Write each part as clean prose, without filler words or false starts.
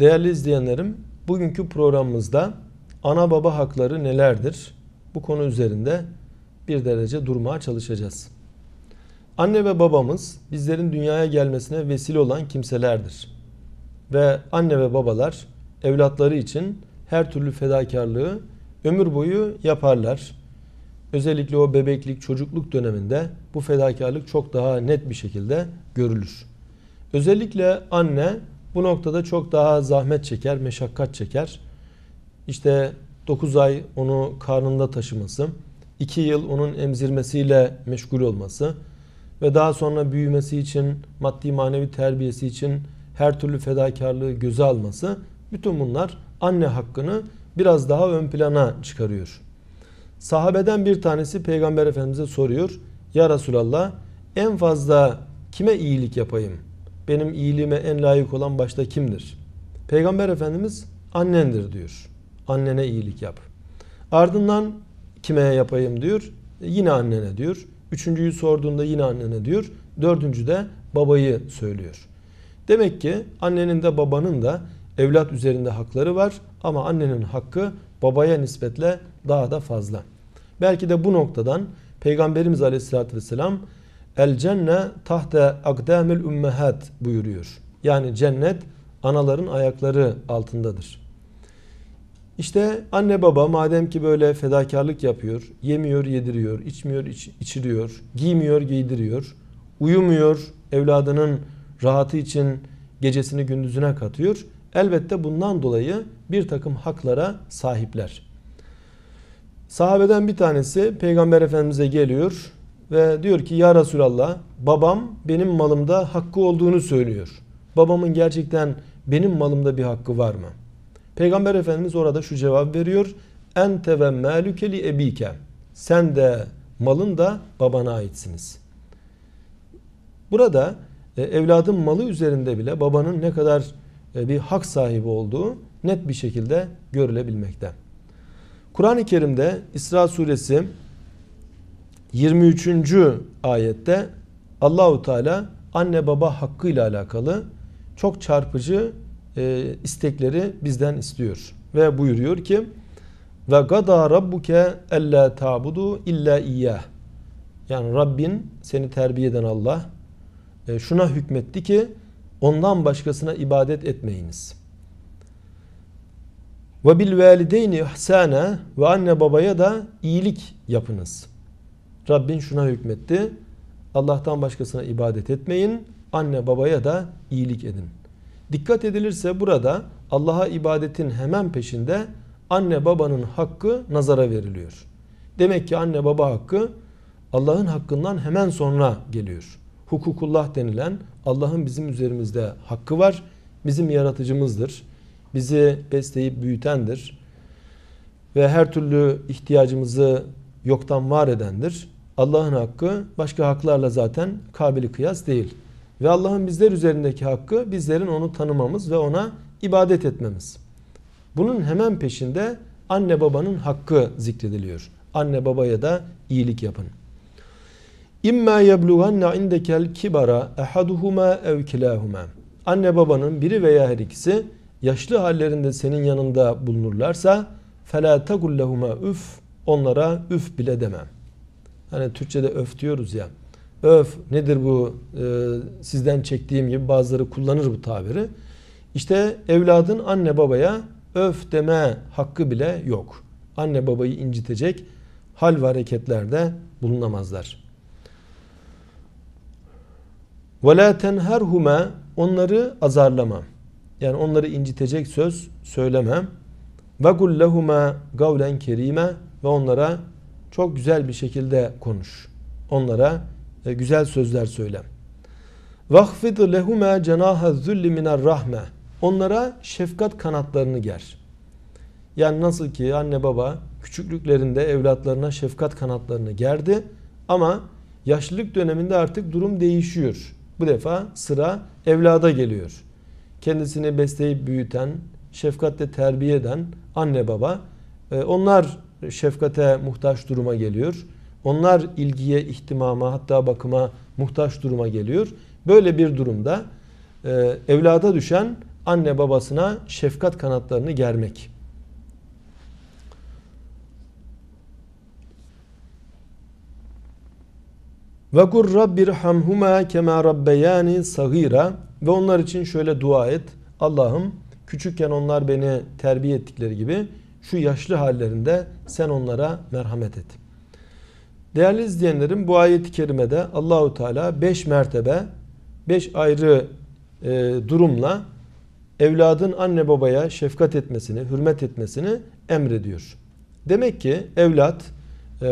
Değerli izleyenlerim, bugünkü programımızda ana baba hakları nelerdir? Bu konu üzerinde bir derece durmaya çalışacağız. Anne ve babamız bizlerin dünyaya gelmesine vesile olan kimselerdir. Ve anne ve babalar evlatları için her türlü fedakarlığı ömür boyu yaparlar. Özellikle o bebeklik, çocukluk döneminde bu fedakarlık çok daha net bir şekilde görülür. Özellikle anne bu noktada çok daha zahmet çeker, meşakkat çeker. İşte 9 ay onu karnında taşıması, 2 yıl onun emzirmesiyle meşgul olması ve daha sonra büyümesi için, maddi manevi terbiyesi için her türlü fedakarlığı göze alması, bütün bunlar anne hakkını biraz daha ön plana çıkarıyor. Sahabeden bir tanesi Peygamber Efendimiz'e soruyor: "Ya Resulallah, en fazla kime iyilik yapayım? Benim iyiliğime en layık olan başta kimdir?" Peygamber Efendimiz "Annendir" diyor. "Annene iyilik yap." Ardından "Kime yapayım?" diyor. Yine "Annene" diyor. Üçüncüyü sorduğunda yine "Annene" diyor. Dördüncü de babayı söylüyor. Demek ki annenin de babanın da evlat üzerinde hakları var ama annenin hakkı babaya nispetle daha da fazla. Belki de bu noktadan Peygamberimiz Aleyhisselatü Vesselam "El cenne tahte akdamil ümmehat" buyuruyor. Yani cennet anaların ayakları altındadır. İşte anne baba madem ki böyle fedakarlık yapıyor, yemiyor yediriyor, içmiyor içiriyor, giymiyor giydiriyor, uyumuyor evladının rahatı için gecesini gündüzüne katıyor, elbette bundan dolayı bir takım haklara sahipler. Sahabeden bir tanesi Peygamber Efendimiz'e geliyor ve diyor ki: "Ya Resulallah, babam benim malımda hakkı olduğunu söylüyor. Babamın gerçekten benim malımda bir hakkı var mı?" Peygamber Efendimiz orada şu cevap veriyor: "Ente ve mâlüke li ebike." Sen de malın da babana aitsiniz. Burada evladın malı üzerinde bile babanın ne kadar bir hak sahibi olduğu net bir şekilde görülebilmekte. Kur'an-ı Kerim'de İsra suresi 23. ayette Allahu Teala anne baba hakkıyla alakalı çok çarpıcı istekleri bizden istiyor ve buyuruyor ki: "Ve gadâ rabbuke ellâ ta'budu illâ iyyâh." Yani Rabbin, seni terbiye eden Allah şuna hükmetti ki ondan başkasına ibadet etmeyiniz. "Ve bil valideyni ihsâne." Ve anne babaya da iyilik yapınız. Rabbin şuna hükmetti: Allah'tan başkasına ibadet etmeyin, anne babaya da iyilik edin. Dikkat edilirse burada Allah'a ibadetin hemen peşinde anne babanın hakkı nazara veriliyor. Demek ki anne baba hakkı Allah'ın hakkından hemen sonra geliyor. Hukukullah denilen Allah'ın bizim üzerimizde hakkı var. Bizim yaratıcımızdır. Bizi besleyip büyütendir. Ve her türlü ihtiyacımızı yoktan var edendir. Allah'ın hakkı başka haklarla zaten kabili kıyas değil. Ve Allah'ın bizler üzerindeki hakkı bizlerin onu tanımamız ve ona ibadet etmemiz. Bunun hemen peşinde anne babanın hakkı zikrediliyor. Anne babaya da iyilik yapın. "İmmâ yebluğanna indekel kibara ehaduhuma ev kilâhuma." Anne babanın biri veya her ikisi yaşlı hallerinde senin yanında bulunurlarsa "felâ tegul lehuma üf." Onlara üf bile demem. Hani Türkçe'de öf diyoruz ya. Öf nedir bu? Sizden çektiğim gibi bazıları kullanır bu tabiri. İşte evladın anne babaya öf deme hakkı bile yok. Anne babayı incitecek hal ve hareketlerde bulunamazlar. "Velâ tenherhuma." Onları azarlamam. Yani onları incitecek söz söylemem. "Vegul lehuma gavlen kerime." Ve onlara çok güzel bir şekilde konuş. Onlara güzel sözler söyle. "Vahfid lehuma cenaha zulli minar rahme." Onlara şefkat kanatlarını ger. Yani nasıl ki anne baba küçüklüklerinde evlatlarına şefkat kanatlarını gerdi ama yaşlılık döneminde artık durum değişiyor. Bu defa sıra evlada geliyor. Kendisini besleyip büyüten, şefkatle terbiye eden anne baba, onlar şefkate muhtaç duruma geliyor. Onlar ilgiye, ihtimama, hatta bakıma muhtaç duruma geliyor. Böyle bir durumda evlada düşen anne babasına şefkat kanatlarını germek. Ve kur rabbir hamhuma kema rabbeyani sagira. Ve onlar için şöyle dua et. Allah'ım küçükken onlar beni terbiye ettikleri gibi şu yaşlı hallerinde sen onlara merhamet et. Değerli izleyenlerim, bu ayet-i kerimede Allahu Teala 5 mertebe, 5 ayrı durumla evladın anne babaya şefkat etmesini, hürmet etmesini emrediyor. Demek ki evlat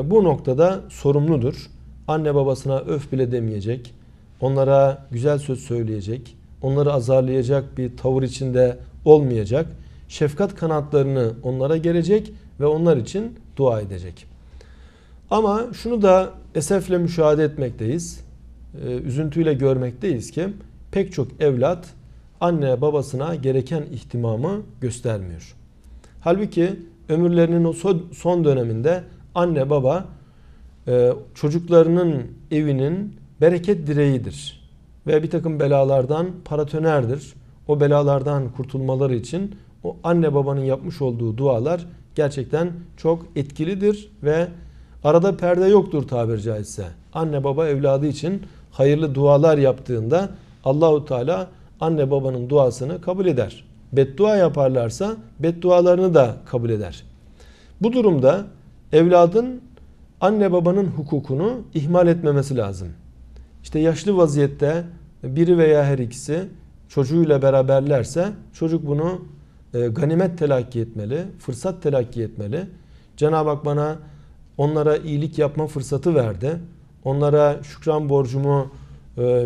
bu noktada sorumludur. Anne babasına öf bile demeyecek, onlara güzel söz söyleyecek, onları azarlayacak bir tavır içinde olmayacak, şefkat kanatlarını onlara gelecek ve onlar için dua edecek. Ama şunu da esefle müşahede etmekteyiz, üzüntüyle görmekteyiz ki pek çok evlat anne babasına gereken ihtimamı göstermiyor. Halbuki ömürlerinin o son döneminde anne baba çocuklarının evinin bereket direğidir ve bir takım belalardan paratonerdir. O belalardan kurtulmaları için o anne babanın yapmış olduğu dualar gerçekten çok etkilidir ve arada perde yoktur tabiri caizse. Anne baba evladı için hayırlı dualar yaptığında Allahu Teala anne babanın duasını kabul eder. Beddua yaparlarsa beddualarını da kabul eder. Bu durumda evladın anne babanın hukukunu ihmal etmemesi lazım. İşte yaşlı vaziyette biri veya her ikisi çocuğuyla beraberlerse çocuk bunu ganimet telakki etmeli, fırsat telakki etmeli. Cenab-ı Hak bana onlara iyilik yapma fırsatı verdi. Onlara şükran borcumu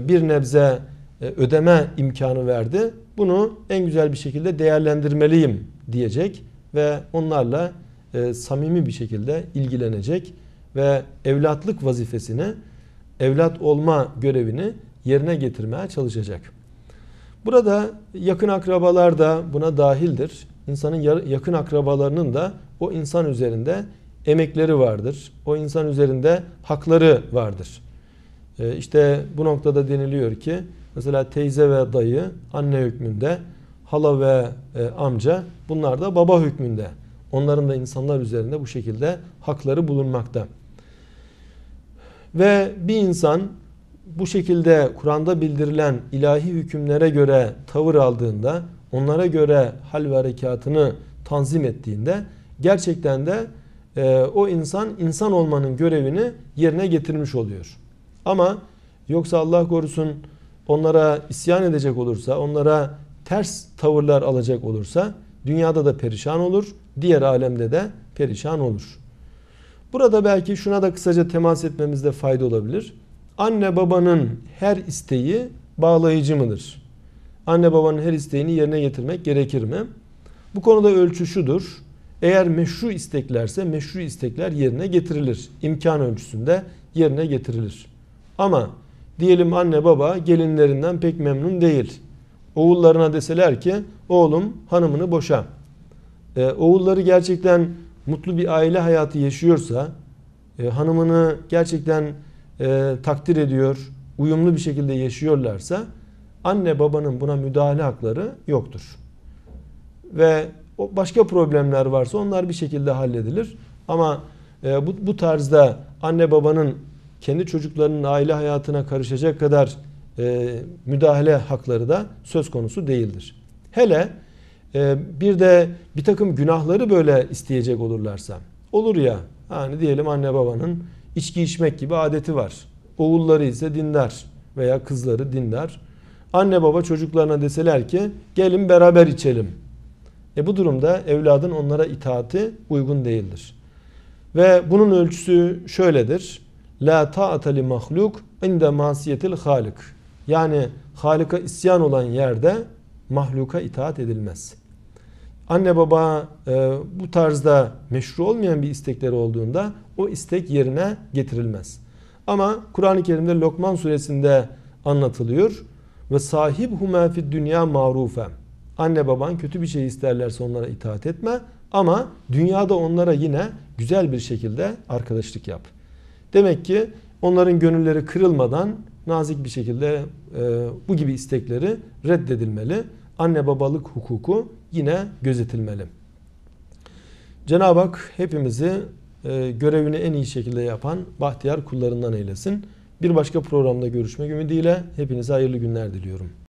bir nebze ödeme imkanı verdi. Bunu en güzel bir şekilde değerlendirmeliyim diyecek ve onlarla samimi bir şekilde ilgilenecek ve evlatlık vazifesini, evlat olma görevini yerine getirmeye çalışacak. Burada yakın akrabalar da buna dahildir. İnsanın yakın akrabalarının da o insan üzerinde emekleri vardır. O insan üzerinde hakları vardır. İşte bu noktada deniliyor ki mesela teyze ve dayı anne hükmünde, hala ve amca bunlar da baba hükmünde. Onların da insanlar üzerinde bu şekilde hakları bulunmakta. Ve bir insan bu şekilde Kur'an'da bildirilen ilahi hükümlere göre tavır aldığında, onlara göre hal ve harekatını tanzim ettiğinde gerçekten de o insan olmanın görevini yerine getirmiş oluyor. Ama yoksa Allah korusun onlara isyan edecek olursa, onlara ters tavırlar alacak olursa dünyada da perişan olur, diğer alemde de perişan olur. Burada belki şuna da kısaca temas etmemizde fayda olabilir. Anne babanın her isteği bağlayıcı mıdır? Anne babanın her isteğini yerine getirmek gerekir mi? Bu konuda ölçü şudur. Eğer meşru isteklerse meşru istekler yerine getirilir. İmkan ölçüsünde yerine getirilir. Ama diyelim anne baba gelinlerinden pek memnun değil. Oğullarına deseler ki oğlum hanımını boşa. Oğulları gerçekten mutlu bir aile hayatı yaşıyorsa, hanımını gerçekten takdir ediyor, uyumlu bir şekilde yaşıyorlarsa anne babanın buna müdahale hakları yoktur. Ve başka problemler varsa onlar bir şekilde halledilir. Ama bu tarzda anne babanın kendi çocuklarının aile hayatına karışacak kadar müdahale hakları da söz konusu değildir. Hele bir de bir takım günahları böyle isteyecek olurlarsa, olur ya hani diyelim anne babanın içki içmek gibi adeti var. Oğulları ise dindar veya kızları dindar. Anne baba çocuklarına deseler ki gelin beraber içelim. Bu durumda evladın onlara itaati uygun değildir. Ve bunun ölçüsü şöyledir. La ta'ate li mahluk inde masiyetil halik. Yani halika isyan olan yerde mahluka itaat edilmez. Anne baba bu tarzda meşru olmayan bir istekleri olduğunda o istek yerine getirilmez. Ama Kur'an-ı Kerim'de Lokman suresinde anlatılıyor. Ve sahibhuma fid dünya ma'rufen. Anne baban kötü bir şey isterlerse onlara itaat etme ama dünyada onlara yine güzel bir şekilde arkadaşlık yap. Demek ki onların gönülleri kırılmadan nazik bir şekilde bu gibi istekleri reddedilmeli. anne babalık hukuku yine gözetilmeli. Cenab-ı Hak hepimizi görevini en iyi şekilde yapan bahtiyar kullarından eylesin. Bir başka programda görüşmek ümidiyle hepinize hayırlı günler diliyorum.